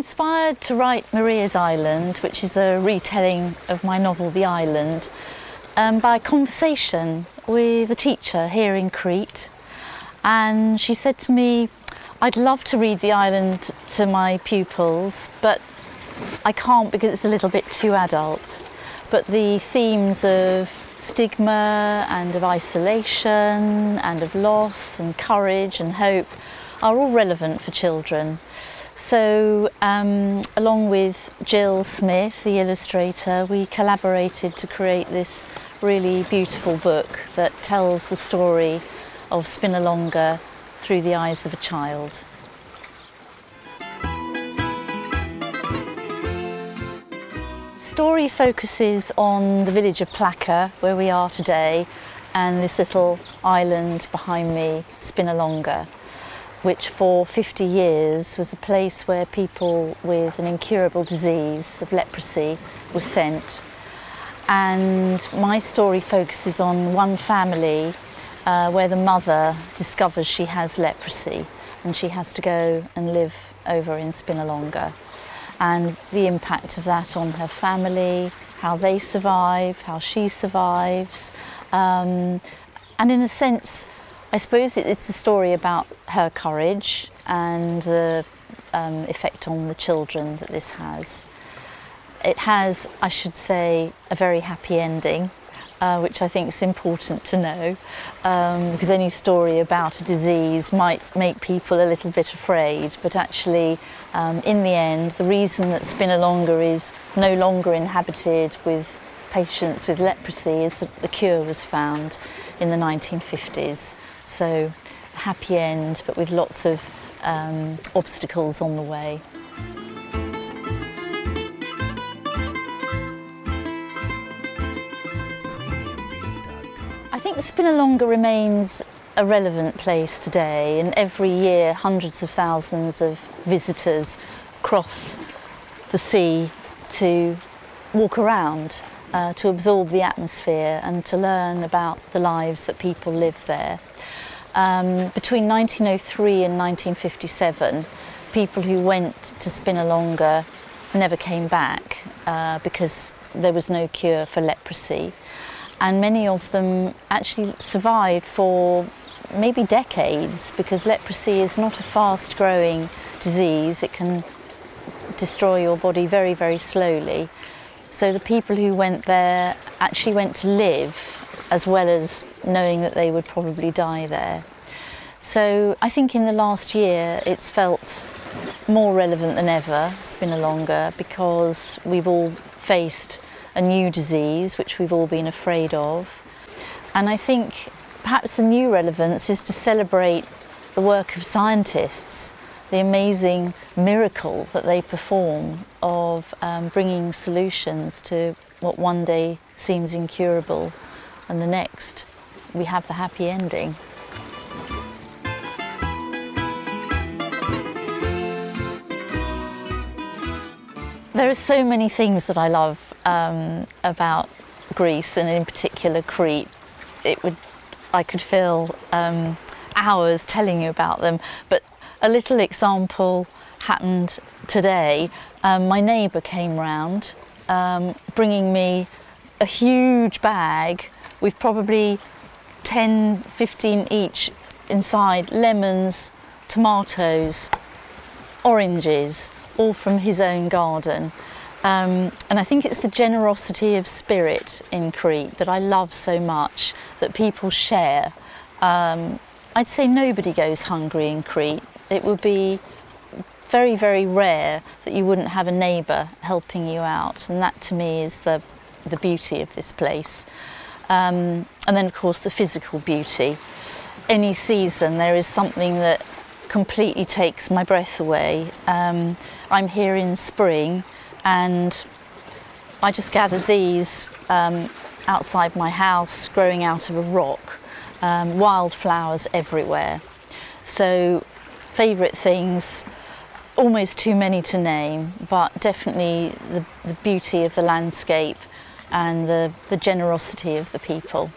inspired to write Maria's Island, which is a retelling of my novel The Island, by a conversation with a teacher here in Crete. And she said to me, "I'd love to read The Island to my pupils, but I can't because it's a little bit too adult. But the themes of stigma and of isolation and of loss and courage and hope are all relevant for children." So along with Jill Smith, the illustrator, we collaborated to create this really beautiful book that tells the story of Spinalonga through the eyes of a child. The story focuses on the village of Plaka, where we are today, and this little island behind me, Spinalonga, which for 50 years was a place where people with an incurable disease of leprosy were sent. And my story focuses on one family where the mother discovers she has leprosy and she has to go and live over in Spinalonga, and the impact of that on her family, how they survive, how she survives. And in a sense, I suppose it's a story about her courage and the effect on the children that this has. It has, I should say, a very happy ending, which I think is important to know, because any story about a disease might make people a little bit afraid, but actually in the end, the reason that Spinalonga is no longer inhabited with patients with leprosy is that the cure was found in the 1950s. So a happy end, but with lots of obstacles on the way. I think Spinalonga remains a relevant place today, and every year hundreds of thousands of visitors cross the sea to walk around, to absorb the atmosphere and to learn about the lives that people live there. Between 1903 and 1957, people who went to Spinalonga never came back because there was no cure for leprosy. And many of them actually survived for maybe decades, because leprosy is not a fast-growing disease. It can destroy your body very, very slowly. So the people who went there actually went to live, as well as knowing that they would probably die there. So I think in the last year it's felt more relevant than ever, Spinalonga, because we've all faced a new disease which we've all been afraid of. And I think perhaps the new relevance is to celebrate the work of scientists, the amazing miracle that they perform of bringing solutions to what one day seems incurable, and the next we have the happy ending. There are so many things that I love about Greece, and in particular Crete. I could fill hours telling you about them, but a little example happened today. My neighbour came round bringing me a huge bag with probably 10, 15 each inside, lemons, tomatoes, oranges, all from his own garden. And I think it's the generosity of spirit in Crete that I love so much, that people share. I'd say nobody goes hungry in Crete. It would be very, very rare that you wouldn't have a neighbour helping you out, and that to me is the beauty of this place. And then of course the physical beauty. Any season there is something that completely takes my breath away. I'm here in spring, and I just gathered these outside my house, growing out of a rock, wildflowers everywhere. So favourite things, almost too many to name, but definitely the beauty of the landscape and the generosity of the people.